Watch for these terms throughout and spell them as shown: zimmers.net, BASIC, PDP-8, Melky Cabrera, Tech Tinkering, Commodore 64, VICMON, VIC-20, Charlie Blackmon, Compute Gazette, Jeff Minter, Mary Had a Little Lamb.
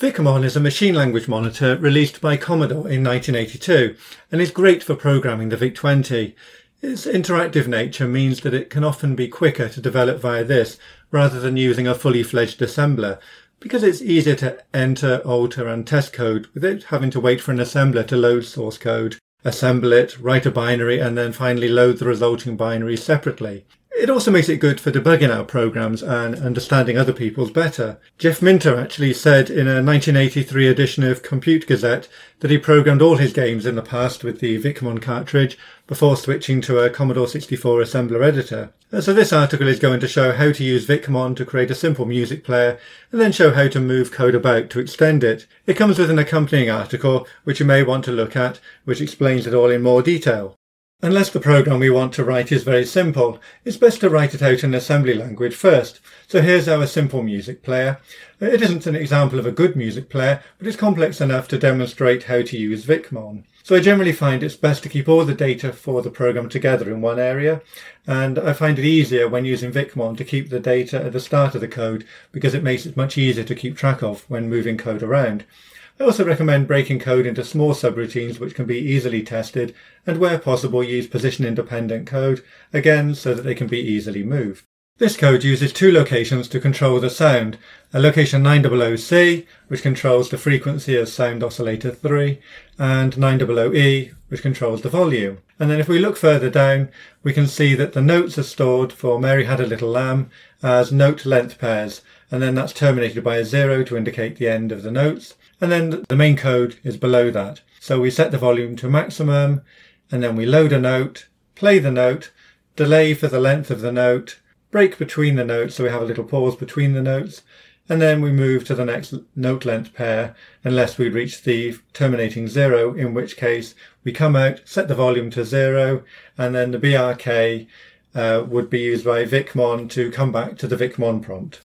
VICMON is a machine language monitor released by Commodore in 1982 and is great for programming the VIC-20. Its interactive nature means that it can often be quicker to develop via this rather than using a fully fledged assembler, because it's easier to enter, alter and test code without having to wait for an assembler to load source code, assemble it, write a binary and then finally load the resulting binary separately. It also makes it good for debugging our programs and understanding other people's better. Jeff Minter actually said in a 1983 edition of Compute Gazette that he programmed all his games in the past with the VICMON cartridge before switching to a Commodore 64 assembler editor. And so this article is going to show how to use VICMON to create a simple music player and then show how to move code about to extend it. It comes with an accompanying article which you may want to look at, which explains it all in more detail. Unless the program we want to write is very simple, it's best to write it out in assembly language first. So here's our simple music player. It isn't an example of a good music player, but it's complex enough to demonstrate how to use VICMON. So I generally find it's best to keep all the data for the program together in one area, and I find it easier when using VICMON to keep the data at the start of the code because it makes it much easier to keep track of when moving code around. I also recommend breaking code into small subroutines which can be easily tested, and where possible use position-independent code, again so that they can be easily moved. This code uses two locations to control the sound, a location 900C, which controls the frequency of sound oscillator 3, and 900E, which controls the volume. And then if we look further down, we can see that the notes are stored for Mary Had a Little Lamb as note length pairs, and then that's terminated by a 0 to indicate the end of the notes. And then the main code is below that. So we set the volume to maximum, and then we load a note, play the note, delay for the length of the note, break between the notes so we have a little pause between the notes, and then we move to the next note length pair unless we reach the terminating 0, in which case we come out, set the volume to 0, and then the BRK would be used by VICMON to come back to the VICMON prompt.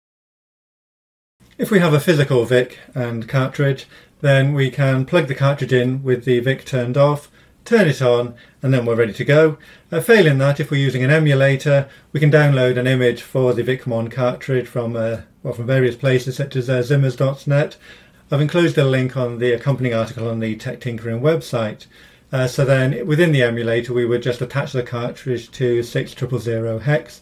If we have a physical VIC and cartridge, then we can plug the cartridge in with the VIC turned off, turn it on, and then we're ready to go. Failing that, if we're using an emulator, we can download an image for the VICMON cartridge from various places such as zimmers.net. I've enclosed a link on the accompanying article on the Tech Tinkering website. So then within the emulator we would just attach the cartridge to 6000 hex,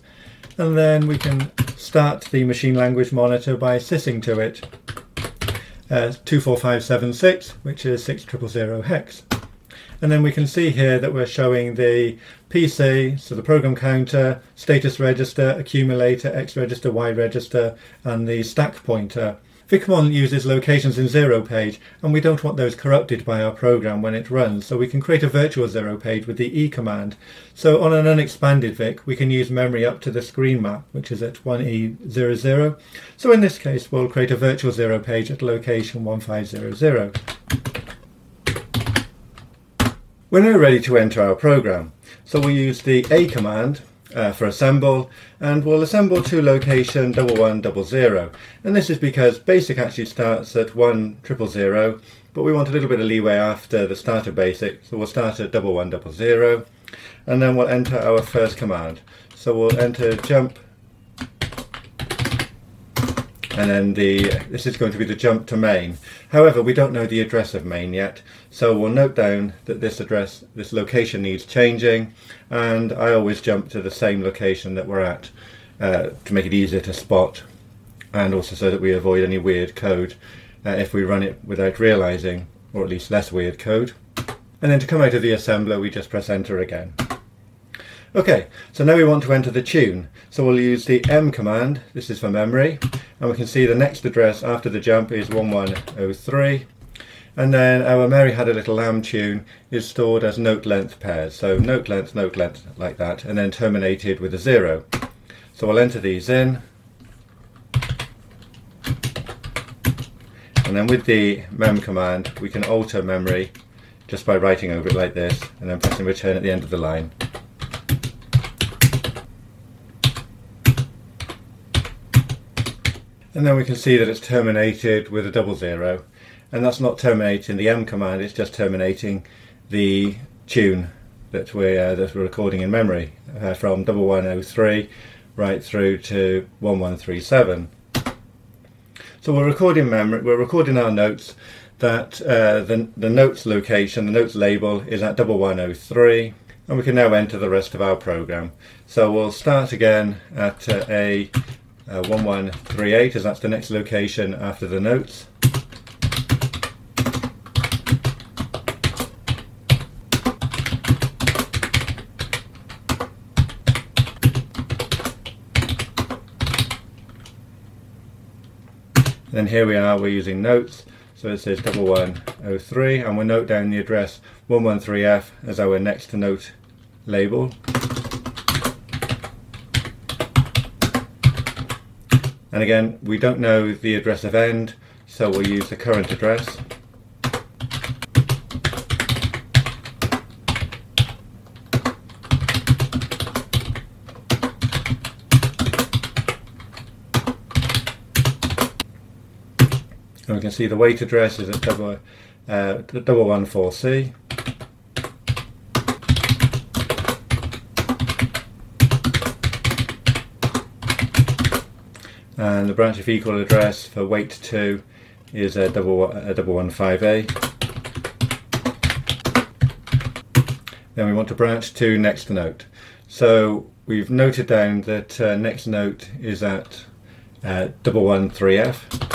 and then we can start the machine language monitor by sysing to it 24576, which is 6000 hex. And then we can see here that we're showing the PC, so the program counter, status register, accumulator, X register, Y register, and the stack pointer. VICMON uses locations in 0 page, and we don't want those corrupted by our program when it runs, so we can create a virtual 0 page with the E command. So on an unexpanded VIC we can use memory up to the screen map, which is at 1E00. So in this case we'll create a virtual 0 page at location 1500. We're now ready to enter our program, so we'll use the A command for assemble, and we'll assemble to location 1100, and this is because BASIC actually starts at 1000, but we want a little bit of leeway after the start of BASIC, so we'll start at 1100, and then we'll enter our first command. So we'll enter jump, and then this is going to be the jump to main. However, we don't know the address of main yet, so we'll note down that this location needs changing, and I always jump to the same location that we're at to make it easier to spot, and also so that we avoid any weird code if we run it without realizing, or at least less weird code. And then to come out of the assembler we just press enter again. Okay, so now we want to enter the tune, so we'll use the M command, this is for memory, and we can see the next address after the jump is 1103, and then our Mary Had a Little Lamb tune is stored as note length pairs, so note length, like that, and then terminated with a 0. So we'll enter these in, and then with the mem command we can alter memory just by writing over it like this, and then pressing return at the end of the line. And then we can see that it's terminated with a 00, and that's not terminating the M command, it's just terminating the tune that we're recording in memory from 1103 right through to 1137. So we're recording memory, we're recording our notes that the notes location, the notes label is at 1103, and we can now enter the rest of our program. So we'll start again at A1138, as that's the next location after the notes. Then here we are, we're using notes, so it says 1103, and we'll note down the address 113F as our next note label. And again, we don't know the address of end, so we'll use the current address. And we can see the wait address is at 114C. And the branch of equal address for wait 2 is a 115A. Then we want to branch to next note. So we've noted down that next note is at 113F.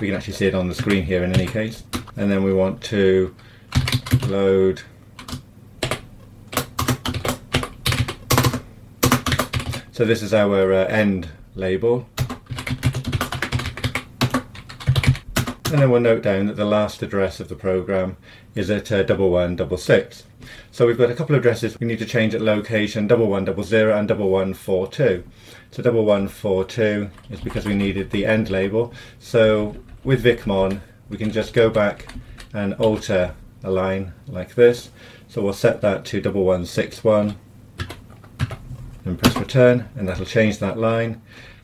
We can actually see it on the screen here in any case, and then we want to load . So this is our end label, and then we'll note down that the last address of the program is at 1166. So we've got a couple of addresses we need to change at location 1100 and 1142. So 1142 is because we needed the end label. So with VICMON we can just go back and alter a line like this. So we'll set that to 1161 and press return, and that'll change that line.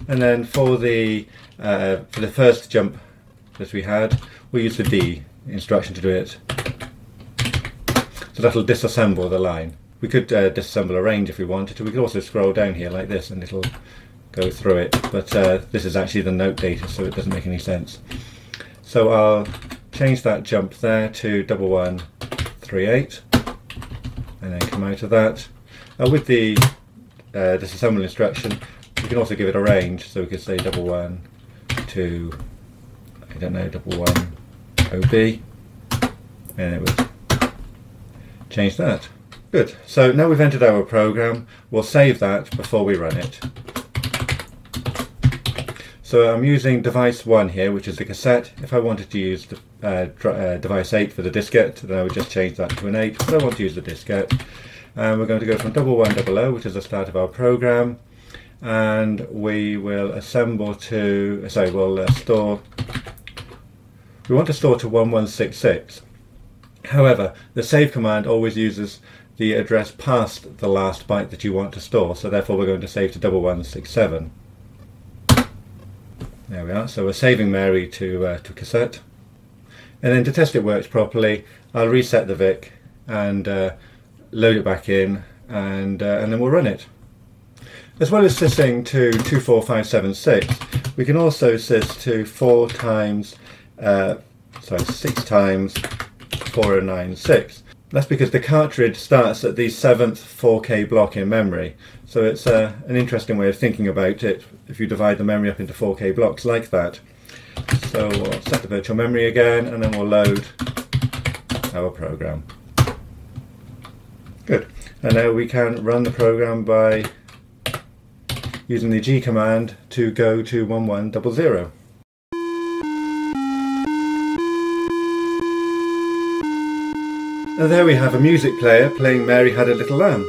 And then for the first jump that we had, we'll use the D instruction to do it. So that'll disassemble the line. We could disassemble a range if we wanted to. We could also scroll down here like this and it'll go through it, but this is actually the note data, so it doesn't make any sense. So I'll change that jump there to 1138 and then come out of that. With the disassemble instruction we can also give it a range, so we could say 11 to 11 OB, and it would change that. Good, so now we've entered our program, we'll save that before we run it. So I'm using device 1 here, which is the cassette. If I wanted to use device 8 for the diskette, then I would just change that to an 8, but I want to use the diskette. And we're going to go from 1100, which is the start of our program, and we will assemble to, sorry, we'll store, we want to store to 1166. However, the save command always uses the address past the last byte that you want to store, so therefore we're going to save to 1167. There we are, so we're saving Mary to cassette. And then to test it works properly, I'll reset the VIC and load it back in, and then we'll run it. As well as sysing to 24576, we can also sys to 6 times 4096. That's because the cartridge starts at the 7th 4K block in memory. So it's an interesting way of thinking about it if you divide the memory up into 4K blocks like that. So we'll set the virtual memory again, and then we'll load our program. Good. And now we can run the program by using the G command to go to 1100. And there we have a music player playing Mary Had a Little Lamb.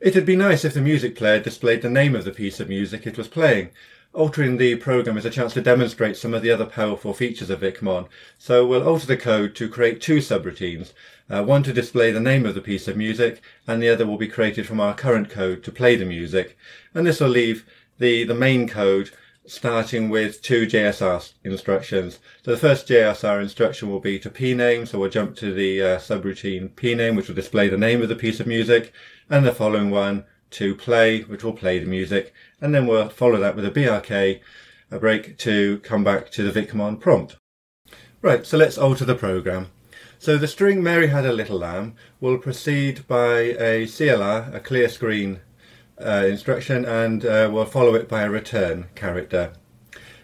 It'd be nice if the music player displayed the name of the piece of music it was playing. Altering the program is a chance to demonstrate some of the other powerful features of VICMON, so we'll alter the code to create two subroutines, one to display the name of the piece of music, and the other will be created from our current code to play the music, and this will leave the main code starting with two JSR instructions. So the first JSR instruction will be to pname, so we'll jump to the subroutine pname, which will display the name of the piece of music, and the following one to play, which will play the music, and then we'll follow that with a brk, a break to come back to the VICMON prompt. Right, so let's alter the program. So the string Mary Had a Little Lamb will proceed by a CLR, a clear screen instruction, and we'll follow it by a return character,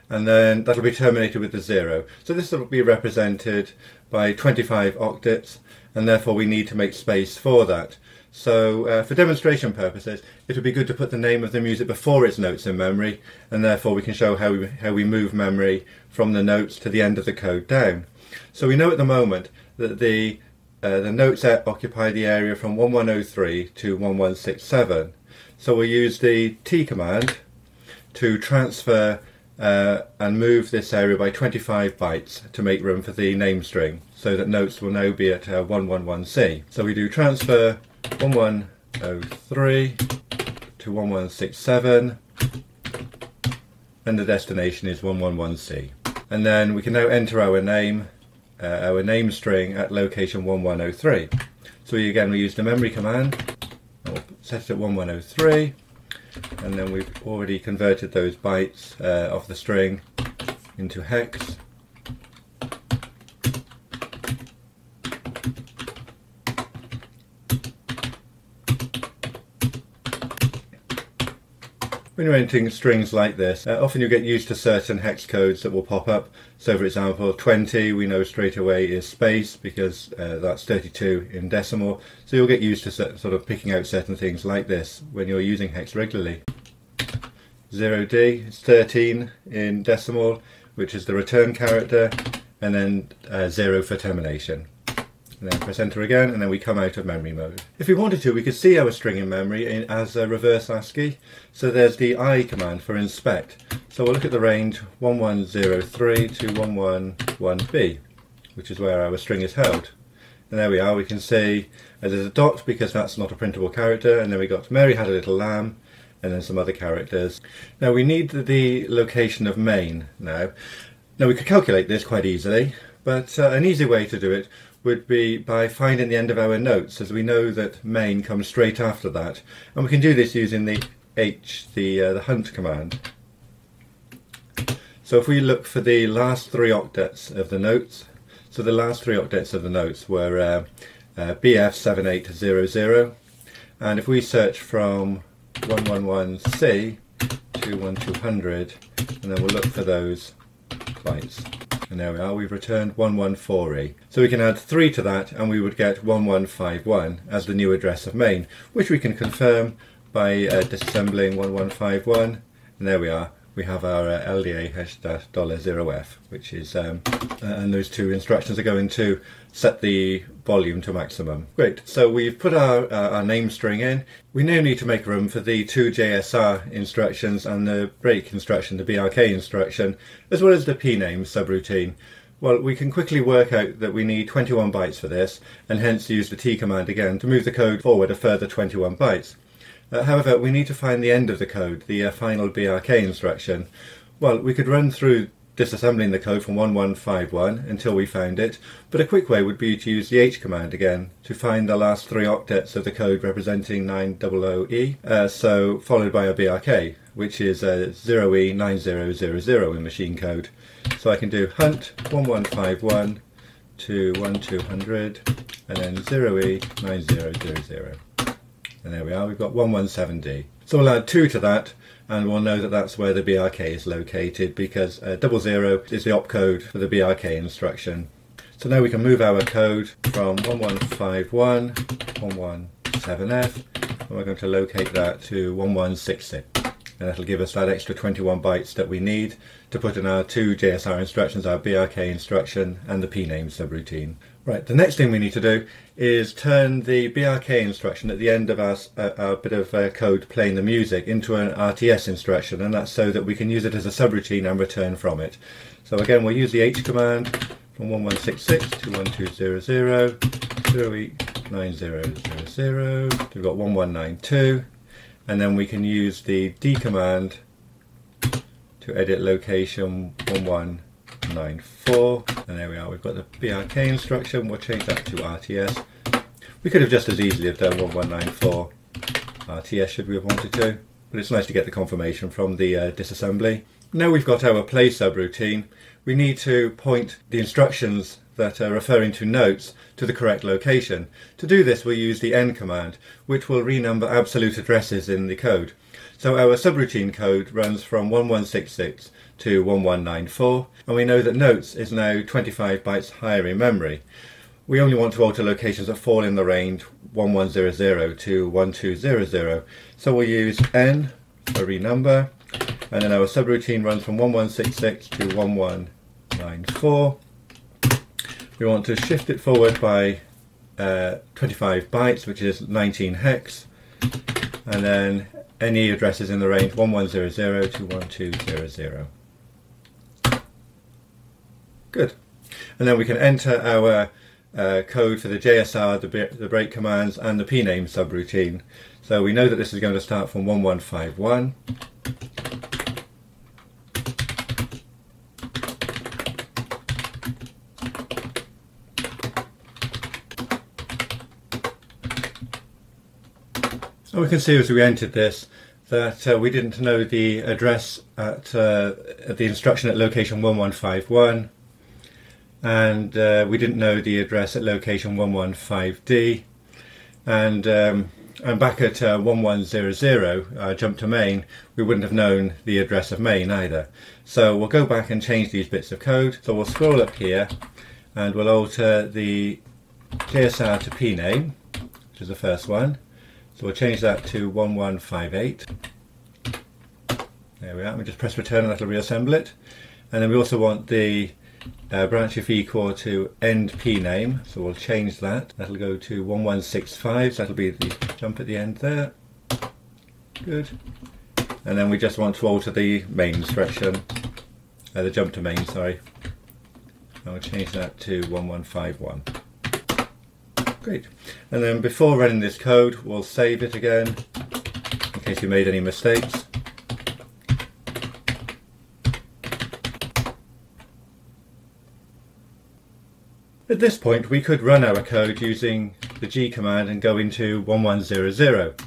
and then that'll be terminated with the 0. So this will be represented by 25 octets, and therefore we need to make space for that. So for demonstration purposes, it would be good to put the name of the music before its notes in memory, and therefore we can show how we move memory from the notes to the end of the code down. So we know at the moment that the notes occupy the area from 1103 to 1167. So we'll use the T command to transfer and move this area by 25 bytes to make room for the name string, so that notes will now be at 111C. So we do transfer 1103 to 1167, and the destination is 111C. And then we can now enter our name string at location 1103. So again we use the memory command. Set it at 1103, and then we've already converted those bytes off the string into hex. When you're entering strings like this, often you get used to certain hex codes that will pop up. So for example, 20 we know straight away is space, because that's 32 in decimal. So you'll get used to sort of picking out certain things like this when you're using hex regularly. 0D is 13 in decimal, which is the return character, and then 0 for termination. And then press enter again, and then we come out of memory mode. If we wanted to, we could see our string in memory as a reverse ASCII. So there's the I command for inspect. So we'll look at the range 1103 to 111B, which is where our string is held. And there we are, we can see there's a dot because that's not a printable character, and then we got Mary Had a Little Lamb, and then some other characters. Now we need the location of main now. Now we could calculate this quite easily, but an easy way to do it would be by finding the end of our notes, as we know that main comes straight after that, and we can do this using the H, the hunt command. So if we look for the last three octets of the notes, so the last three octets of the notes were BF7800, and if we search from 111C to 1200, and then we'll look for those bytes. And there we are, we've returned 114E. So we can add 3 to that, and we would get 1151 as the new address of main, which we can confirm by disassembling 1151. And there we are, we have our LDA $0F, which is, and those two instructions are going to set the volume to maximum. Great, so we've put our name string in. We now need to make room for the two JSR instructions and the break instruction, the BRK instruction, as well as the pname subroutine. Well, we can quickly work out that we need 21 bytes for this, and hence use the T command again to move the code forward a further 21 bytes. However, we need to find the end of the code, the final BRK instruction. Well, we could run through disassembling the code from 1151 until we found it, but a quick way would be to use the H command again to find the last three octets of the code representing 900E, so followed by a BRK, which is 0E9000 in machine code. So I can do hunt 1151 to 1200, and then 0E9000. And there we are, we've got 117D. So we'll add 2 to that, and we'll know that that's where the BRK is located, because 00 is the opcode for the BRK instruction. So now we can move our code from 1151, 117F, and we're going to locate that to 1166. And that'll give us that extra 21 bytes that we need to put in our two JSR instructions, our BRK instruction and the pname subroutine. Right, the next thing we need to do is turn the BRK instruction at the end of our bit of code playing the music into an RTS instruction, and that's so that we can use it as a subroutine and return from it. So again, we'll use the H command from 1166 to 1200, 0E9000, we've got 1192, and then we can use the D command to edit location 1194, and there we are, we've got the BRK instruction. We'll change that to RTS. We could have just as easily have done 1194 RTS should we have wanted to, but it's nice to get the confirmation from the disassembly. Now we've got our play subroutine, we need to point the instructions that are referring to notes to the correct location. To do this we'll use the N command, which will renumber absolute addresses in the code. So our subroutine code runs from 1166 to 1194, and we know that notes is now 25 bytes higher in memory. We only want to alter locations that fall in the range 1100 to 1200, so we'll use N for renumber, and then our subroutine runs from 1166 to 1194. We want to shift it forward by 25 bytes, which is 19 hex, and then any addresses in the range 1100 to 1200. Good. And then we can enter our code for the JSR, the break commands, and the pname subroutine. So we know that this is going to start from 1151. And we can see as we entered this that we didn't know the address at the instruction at location 1151, and we didn't know the address at location 115D, and back at 1100, jump to main, we wouldn't have known the address of main either. So we'll go back and change these bits of code. So we'll scroll up here and we'll alter the JSR to pname, which is the first one. So we'll change that to 1158. There we are. We just press return and that'll reassemble it. And then we also want the branch of ecore to end pname, so we'll change that. That'll go to 1165. So that'll be the jump at the end there. Good. And then we just want to alter the main instruction, the jump to main. Sorry. And we'll change that to 1151. Great. And then before running this code, we'll save it again in case we made any mistakes. At this point we could run our code using the G command and go into 1100.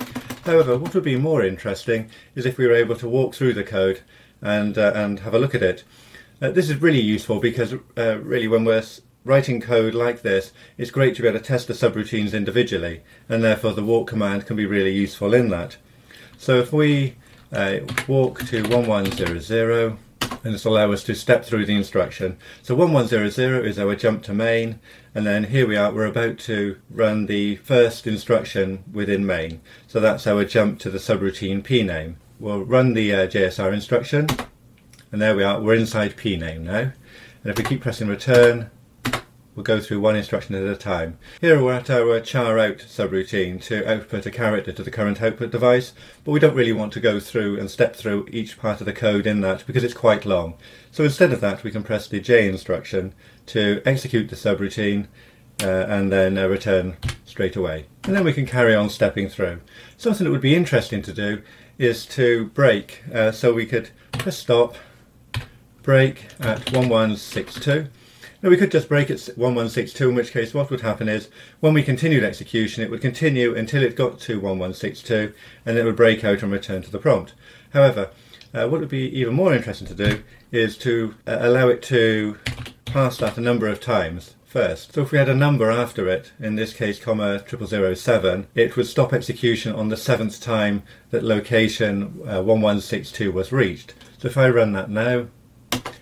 However, what would be more interesting is if we were able to walk through the code and have a look at it. This is really useful because really when we're writing code like this, it's great to be able to test the subroutines individually, and therefore the walk command can be really useful in that. So if we walk to 1100, and this will allow us to step through the instruction. So 1100 is our jump to main, and then here we are, we're about to run the first instruction within main. So that's our jump to the subroutine pname. We'll run the JSR instruction, and there we are, we're inside pname now. And if we keep pressing return, we'll go through one instruction at a time. Here we're at our char out subroutine to output a character to the current output device, but we don't really want to go through and step through each part of the code in that because it's quite long. So instead of that we can press the J instruction to execute the subroutine and then return straight away. And then we can carry on stepping through. Something that would be interesting to do is to break, so we could press stop, break at 1162. Now we could just break at 1162, in which case what would happen is when we continued execution it would continue until it got to 1162, and it would break out and return to the prompt. However, what would be even more interesting to do is to allow it to pass that a number of times first. So if we had a number after it, in this case comma 0007, it would stop execution on the 7th time that location 1162 was reached. So if I run that now,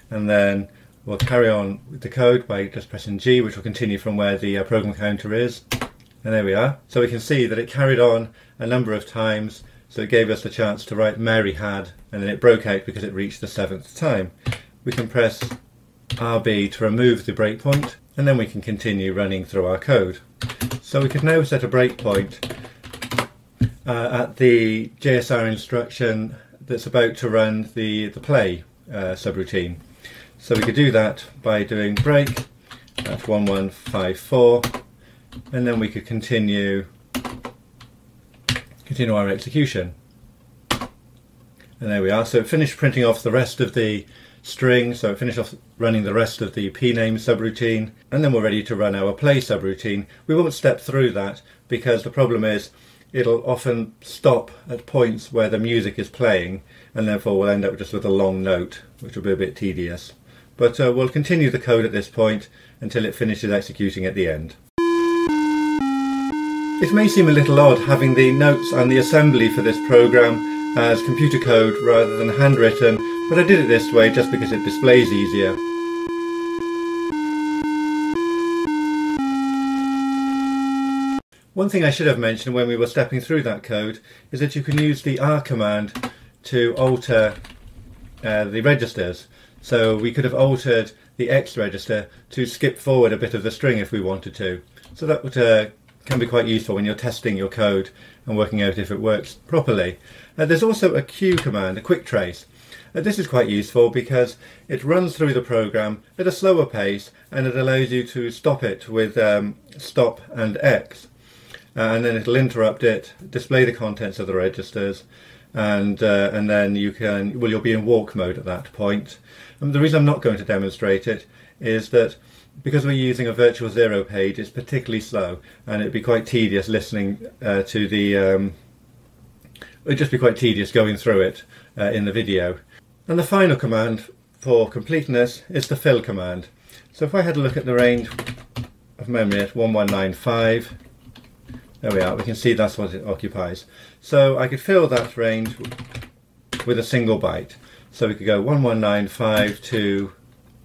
and then we'll carry on with the code by just pressing G, which will continue from where the program counter is. And there we are. So we can see that it carried on a number of times, so it gave us the chance to write Mary had, and then it broke out because it reached the 7th time. We can press RB to remove the breakpoint, and then we can continue running through our code. So we could now set a breakpoint at the JSR instruction that's about to run the play subroutine. So we could do that by doing break at 1154, and then we could continue our execution. And there we are. So it finished printing off the rest of the string, so it finished off running the rest of the pname subroutine, and then we're ready to run our play subroutine. We won't step through that because the problem is it'll often stop at points where the music is playing, and therefore we'll end up just with a long note, which will be a bit tedious. But we'll continue the code at this point until it finishes executing at the end. It may seem a little odd having the notes and the assembly for this program as computer code rather than handwritten, but I did it this way just because it displays easier. One thing I should have mentioned when we were stepping through that code is that you can use the R command to alter the registers. So we could have altered the X register to skip forward a bit of the string if we wanted to. So that would, can be quite useful when you're testing your code and working out if it works properly. There's also a Q command, a quick trace. This is quite useful because it runs through the program at a slower pace and it allows you to stop it with stop and X. And then it'll interrupt it, display the contents of the registers, and then you can, well, you'll be in walk mode at that point. The reason I'm not going to demonstrate it is that because we're using a virtual zero page, it's particularly slow, and it'd be quite tedious listening to the. It'd just be quite tedious going through it in the video. And the final command for completeness is the fill command. So if I had a look at the range of memory at 1195. There we are, we can see that's what it occupies. So I could fill that range with a single byte. So we could go 1195 to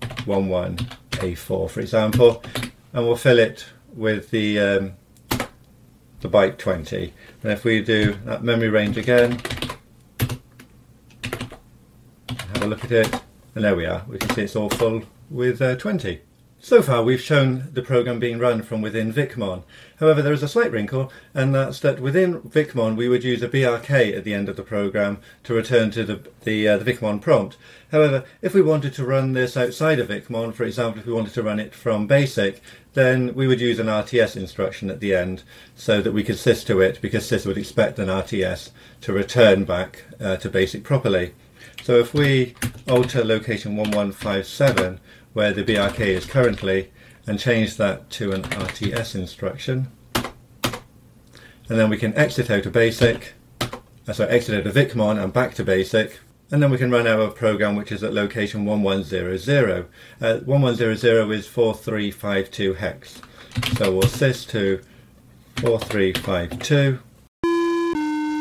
11A4, for example, and we'll fill it with the byte 20. And if we do that memory range again, have a look at it, and there we are, we can see it's all full with 20. So far we've shown the program being run from within VICMON. However, there is a slight wrinkle, and that's that within VICMON we would use a BRK at the end of the program to return to the VICMON prompt. However, if we wanted to run this outside of VICMON, for example, if we wanted to run it from BASIC, then we would use an RTS instruction at the end so that we could sys to it, because sys would expect an RTS to return back to BASIC properly. So if we alter location 1157, where the BRK is currently, and change that to an RTS instruction, and then we can exit out of BASIC, so exit out of VICMON and back to BASIC, and then we can run our program, which is at location 1100. 1100 is 4352 hex, so we'll sys to 4352.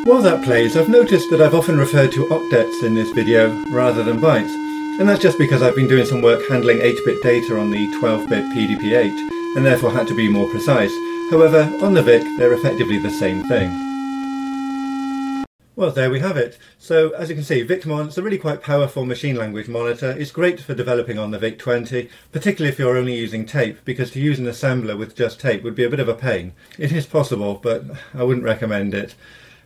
While that plays, I've noticed that I've often referred to octets in this video rather than bytes. And that's just because I've been doing some work handling 8-bit data on the 12-bit PDP-8, and therefore had to be more precise. However, on the VIC, they're effectively the same thing. Well, there we have it. So, as you can see, VICMON is a really quite powerful machine language monitor. It's great for developing on the VIC-20, particularly if you're only using tape, because to use an assembler with just tape would be a bit of a pain. It is possible, but I wouldn't recommend it.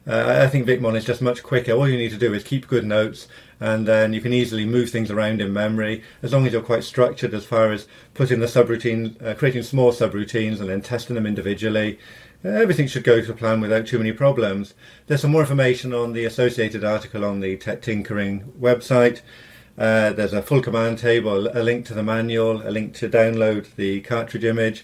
I think VICMON is just much quicker. All you need to do is keep good notes, and then you can easily move things around in memory, as long as you're quite structured as far as putting the subroutine, creating small subroutines and then testing them individually. Everything should go to plan without too many problems. There's some more information on the associated article on the Tech Tinkering website. There's a full command table, a link to the manual, a link to download the cartridge image.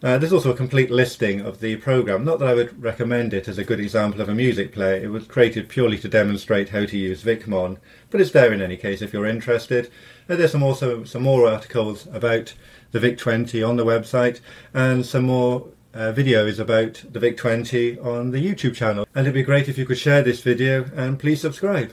There's also a complete listing of the program. Not that I would recommend it as a good example of a music player. It was created purely to demonstrate how to use VICMON, but it's there in any case if you're interested. There's also some more articles about the VIC-20 on the website, and some more videos about the VIC-20 on the YouTube channel. And it'd be great if you could share this video, and please subscribe.